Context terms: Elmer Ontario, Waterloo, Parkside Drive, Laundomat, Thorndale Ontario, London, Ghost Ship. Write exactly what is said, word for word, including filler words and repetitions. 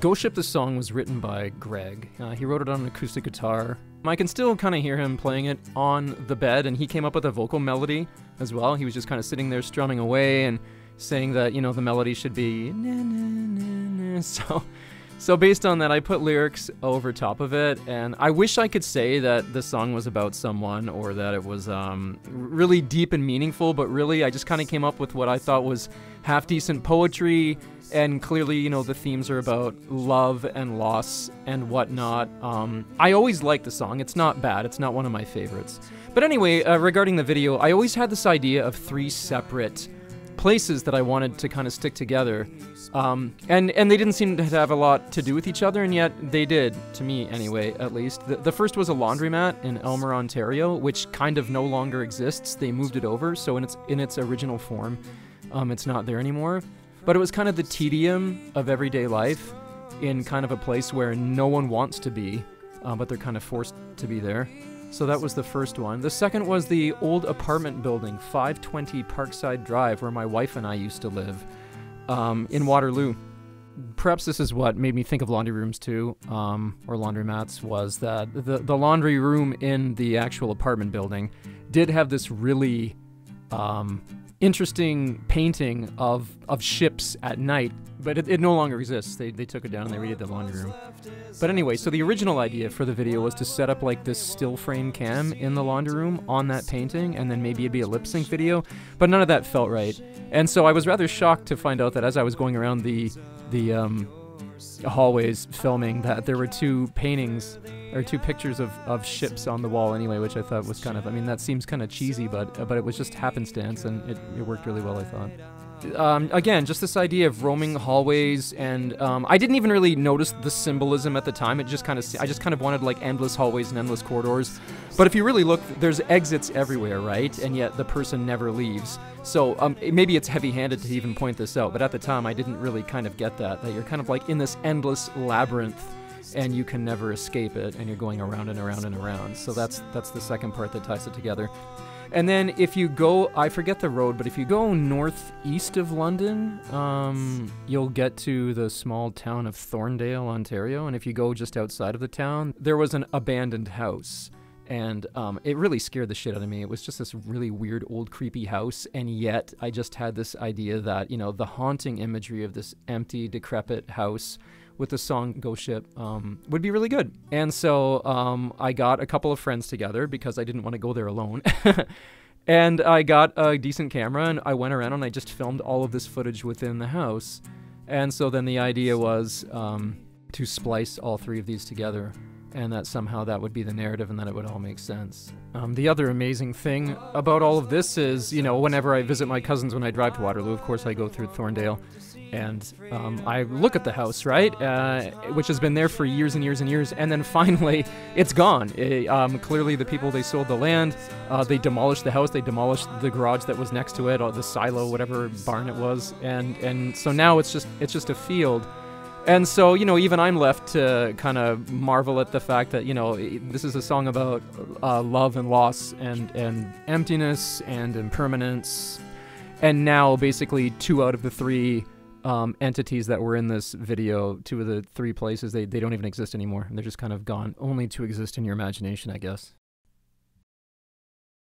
Ghost Ship, this song, was written by Greg. Uh, he wrote it on an acoustic guitar. I can still kind of hear him playing it on the bed, and he came up with a vocal melody as well. He was just kind of sitting there strumming away and saying that, you know, the melody should be na, na, na, na. So, so based on that, I put lyrics over top of it, and I wish I could say that the song was about someone or that it was um, really deep and meaningful, but really I just kind of came up with what I thought was half-decent poetry. And clearly, you know, the themes are about love and loss and whatnot. Um, I always liked the song. It's not bad. It's not one of my favorites. But anyway, uh, regarding the video, I always had this idea of three separate places that I wanted to kind of stick together. Um, and, and they didn't seem to have a lot to do with each other, and yet they did, to me anyway, at least. The, the first was a laundromat in Elmer, Ontario, which kind of no longer exists. They moved it over, so in its, in its original form, um, it's not there anymore. But it was kind of the tedium of everyday life in kind of a place where no one wants to be, uh, but they're kind of forced to be there. So that was the first one. The second was the old apartment building, five twenty Parkside Drive, where my wife and I used to live, um, in Waterloo. Perhaps this is what made me think of laundry rooms too, um, or laundromats, was that the, the laundry room in the actual apartment building did have this really... Um, interesting painting of of ships at night, but it, it no longer exists. They, they took it down and they redid the laundry room. But anyway, so the original idea for the video was to set up like this still frame cam in the laundry room on that painting, and then maybe it'd be a lip sync video, but none of that felt right. And so I was rather shocked to find out that as I was going around the, the um, hallways filming, that there were two paintings or two pictures of, of ships on the wall anyway, which I thought was kind of, I mean, that seems kind of cheesy, but uh, but it was just happenstance, and it, it worked really well, I thought. Um, again, just this idea of roaming hallways, and um, I didn't even really notice the symbolism at the time. It just kind of, I just kind of wanted like endless hallways and endless corridors. But if you really look, there's exits everywhere, right? And yet the person never leaves. So um, maybe it's heavy-handed to even point this out, but at the time I didn't really kind of get that, that you're kind of like in this endless labyrinth and you can never escape it, and you're going around and around and around. So that's that's the second part that ties it together. And then if you go, I forget the road, but if you go northeast of London, um, you'll get to the small town of Thorndale, Ontario. And if you go just outside of the town, there was an abandoned house. And um, it really scared the shit out of me. It was just this really weird, old, creepy house. And yet I just had this idea that, you know, the haunting imagery of this empty, decrepit house with the song Ghost Ship um, would be really good. And so um, I got a couple of friends together because I didn't want to go there alone. And I got a decent camera and I went around and I just filmed all of this footage within the house. And so then the idea was um, to splice all three of these together, and that somehow that would be the narrative and that it would all make sense. Um, the other amazing thing about all of this is, you know, whenever I visit my cousins when I drive to Waterloo, of course I go through Thorndale, and um, I look at the house, right, uh, which has been there for years and years and years, and then finally it's gone. It, um, clearly the people, they sold the land, uh, they demolished the house, they demolished the garage that was next to it, or the silo, whatever barn it was, and, and so now it's just, it's just a field. And so, you know, even I'm left to kind of marvel at the fact that, you know, this is a song about uh, love and loss and, and emptiness and impermanence. And now, basically, two out of the three um, entities that were in this video, two of the three places, they, they don't even exist anymore. They're just kind of gone, only to exist in your imagination, I guess.